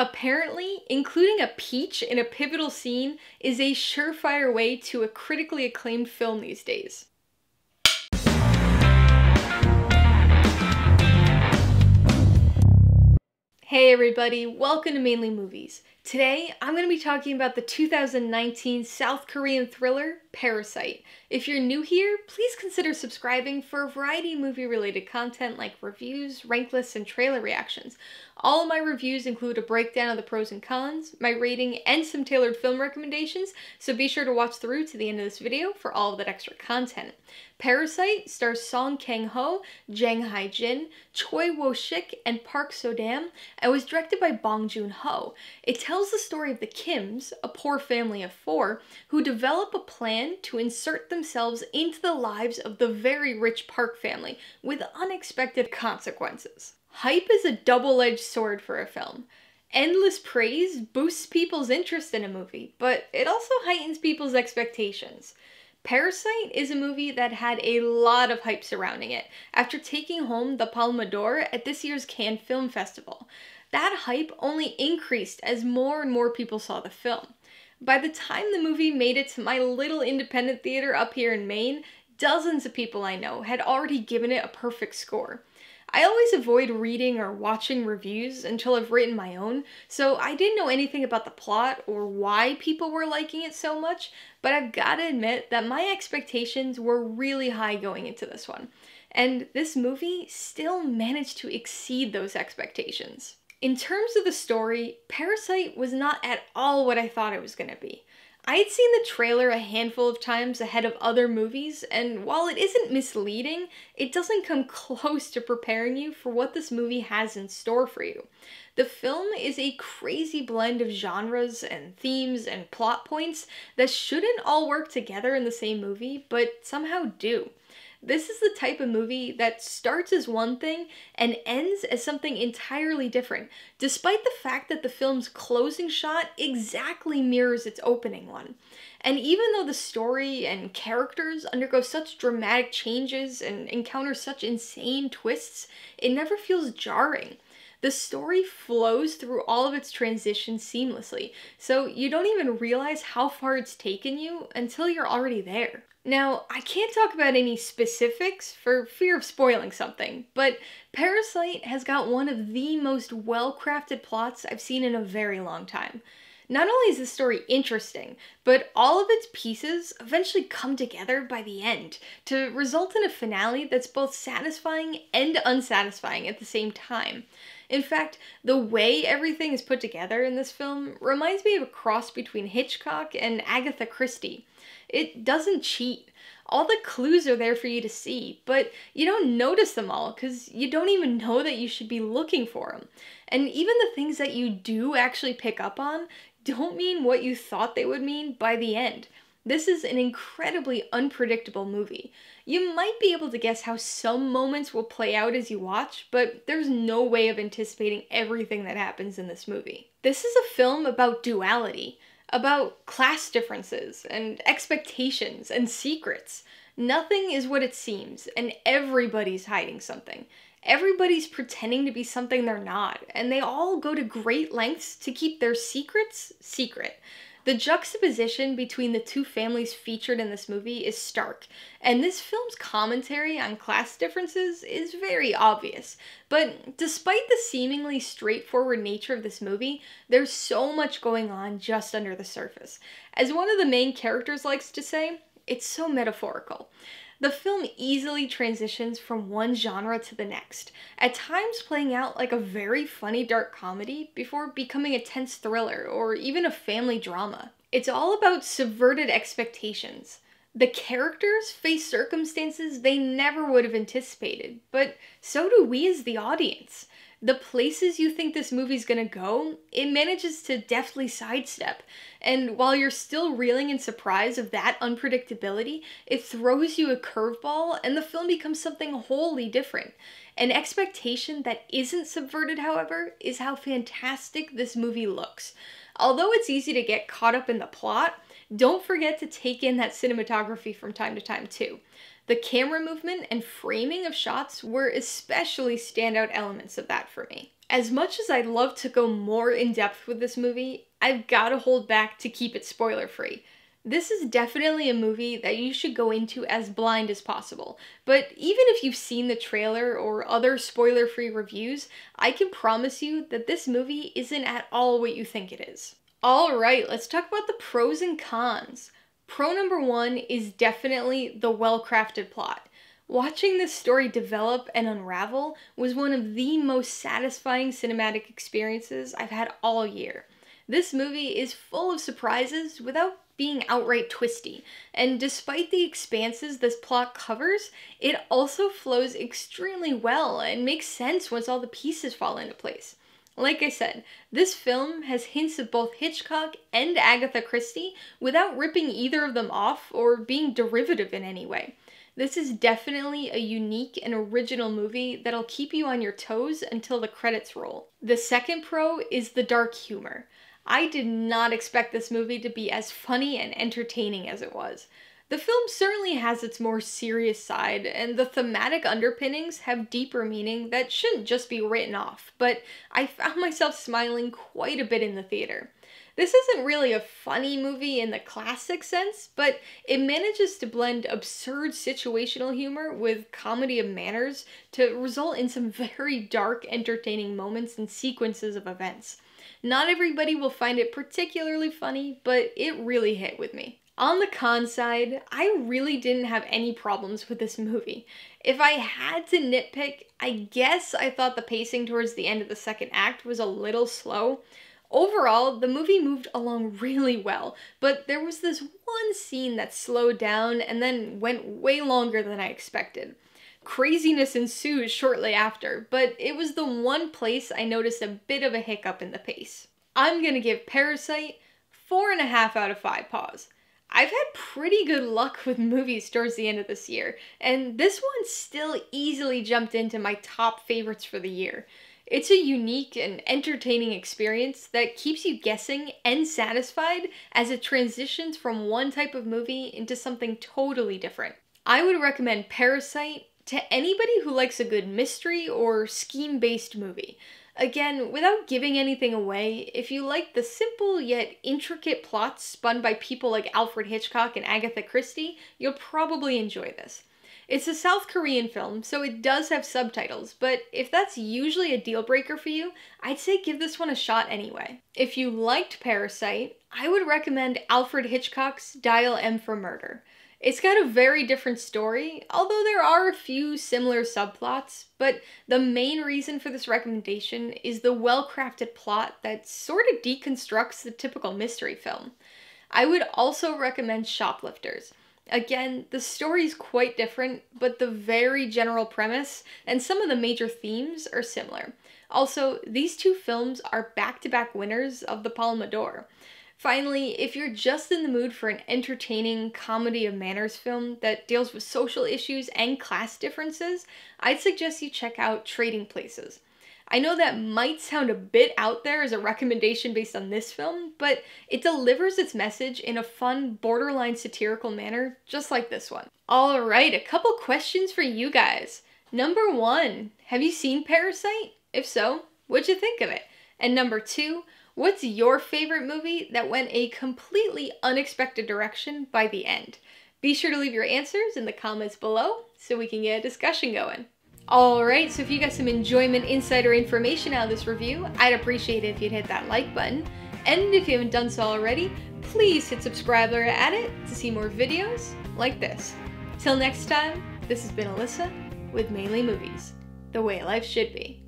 Apparently, including a peach in a pivotal scene is a surefire way to a critically acclaimed film these days. Hey everybody, welcome to Mainely Movies. Today, I'm going to be talking about the 2019 South Korean thriller, Parasite. If you're new here, please consider subscribing for a variety of movie-related content like reviews, rank lists, and trailer reactions. All of my reviews include a breakdown of the pros and cons, my rating, and some tailored film recommendations, so be sure to watch through to the end of this video for all of that extra content. Parasite stars Song Kang-ho, Jang Hye-jin, Choi Woo-shik, and Park So-dam, and was directed by Bong Joon-ho. It tells the story of the Kims, a poor family of four, who develop a plan to insert themselves into the lives of the very rich Park family, with unexpected consequences. Hype is a double-edged sword for a film. Endless praise boosts people's interest in a movie, but it also heightens people's expectations. Parasite is a movie that had a lot of hype surrounding it after taking home the Palme d'Or at this year's Cannes Film Festival. That hype only increased as more and more people saw the film. By the time the movie made it to my little independent theater up here in Maine, dozens of people I know had already given it a perfect score. I always avoid reading or watching reviews until I've written my own, so I didn't know anything about the plot or why people were liking it so much, but I've gotta admit that my expectations were really high going into this one, and this movie still managed to exceed those expectations. In terms of the story, Parasite was not at all what I thought it was gonna be. I had seen the trailer a handful of times ahead of other movies, and while it isn't misleading, it doesn't come close to preparing you for what this movie has in store for you. The film is a crazy blend of genres and themes and plot points that shouldn't all work together in the same movie, but somehow do. This is the type of movie that starts as one thing and ends as something entirely different, despite the fact that the film's closing shot exactly mirrors its opening one. And even though the story and characters undergo such dramatic changes and encounter such insane twists, it never feels jarring. The story flows through all of its transitions seamlessly, so you don't even realize how far it's taken you until you're already there. Now, I can't talk about any specifics for fear of spoiling something, but Parasite has got one of the most well-crafted plots I've seen in a very long time. Not only is the story interesting, but all of its pieces eventually come together by the end to result in a finale that's both satisfying and unsatisfying at the same time. In fact, the way everything is put together in this film reminds me of a cross between Hitchcock and Agatha Christie. It doesn't cheat. All the clues are there for you to see, but you don't notice them all because you don't even know that you should be looking for them. And even the things that you do actually pick up on don't mean what you thought they would mean by the end. This is an incredibly unpredictable movie. You might be able to guess how some moments will play out as you watch, but there's no way of anticipating everything that happens in this movie. This is a film about duality, about class differences and expectations and secrets. Nothing is what it seems, and everybody's hiding something. Everybody's pretending to be something they're not, and they all go to great lengths to keep their secrets secret. The juxtaposition between the two families featured in this movie is stark, and this film's commentary on class differences is very obvious. But despite the seemingly straightforward nature of this movie, there's so much going on just under the surface. As one of the main characters likes to say, it's so metaphorical. The film easily transitions from one genre to the next, at times playing out like a very funny dark comedy before becoming a tense thriller or even a family drama. It's all about subverted expectations. The characters face circumstances they never would have anticipated, but so do we as the audience. The places you think this movie's gonna go, it manages to deftly sidestep, and while you're still reeling in surprise of that unpredictability, it throws you a curveball and the film becomes something wholly different. An expectation that isn't subverted, however, is how fantastic this movie looks. Although it's easy to get caught up in the plot, don't forget to take in that cinematography from time to time too. The camera movement and framing of shots were especially standout elements of that for me. As much as I'd love to go more in depth with this movie, I've got to hold back to keep it spoiler-free. This is definitely a movie that you should go into as blind as possible, but even if you've seen the trailer or other spoiler-free reviews, I can promise you that this movie isn't at all what you think it is. Alright, let's talk about the pros and cons. Pro number one is definitely the well-crafted plot. Watching this story develop and unravel was one of the most satisfying cinematic experiences I've had all year. This movie is full of surprises without being outright twisty, and despite the expanses this plot covers, it also flows extremely well and makes sense once all the pieces fall into place. Like I said, this film has hints of both Hitchcock and Agatha Christie without ripping either of them off or being derivative in any way. This is definitely a unique and original movie that'll keep you on your toes until the credits roll. The second pro is the dark humor. I did not expect this movie to be as funny and entertaining as it was. The film certainly has its more serious side, and the thematic underpinnings have deeper meaning that shouldn't just be written off, but I found myself smiling quite a bit in the theater. This isn't really a funny movie in the classic sense, but it manages to blend absurd situational humor with comedy of manners to result in some very dark, entertaining moments and sequences of events. Not everybody will find it particularly funny, but it really hit with me. On the con side, I really didn't have any problems with this movie. If I had to nitpick, I guess I thought the pacing towards the end of the second act was a little slow. Overall, the movie moved along really well, but there was this one scene that slowed down and then went way longer than I expected. Craziness ensued shortly after, but it was the one place I noticed a bit of a hiccup in the pace. I'm gonna give Parasite 4.5 out of 5 paws. I've had pretty good luck with movies towards the end of this year, and this one still easily jumped into my top favorites for the year. It's a unique and entertaining experience that keeps you guessing and satisfied as it transitions from one type of movie into something totally different. I would recommend Parasite to anybody who likes a good mystery or scheme-based movie. Again, without giving anything away, if you like the simple yet intricate plots spun by people like Alfred Hitchcock and Agatha Christie, you'll probably enjoy this. It's a South Korean film, so it does have subtitles, but if that's usually a deal breaker for you, I'd say give this one a shot anyway. If you liked Parasite, I would recommend Alfred Hitchcock's Dial M for Murder. It's got a very different story, although there are a few similar subplots, but the main reason for this recommendation is the well-crafted plot that sort of deconstructs the typical mystery film. I would also recommend Shoplifters. Again, the story's quite different, but the very general premise and some of the major themes are similar. Also, these two films are back-to-back winners of the Palme d'Or. Finally, if you're just in the mood for an entertaining comedy of manners film that deals with social issues and class differences, I'd suggest you check out Trading Places. I know that might sound a bit out there as a recommendation based on this film, but it delivers its message in a fun, borderline satirical manner, just like this one. Alright, a couple questions for you guys. Number one, have you seen Parasite? If so, what'd you think of it? And number two, what's your favorite movie that went a completely unexpected direction by the end? Be sure to leave your answers in the comments below so we can get a discussion going. Alright, so if you got some enjoyment, insider information out of this review, I'd appreciate it if you'd hit that like button. And if you haven't done so already, please hit subscribe or add it to see more videos like this. Till next time, this has been Alyssa with Mainely Movies, the way life should be.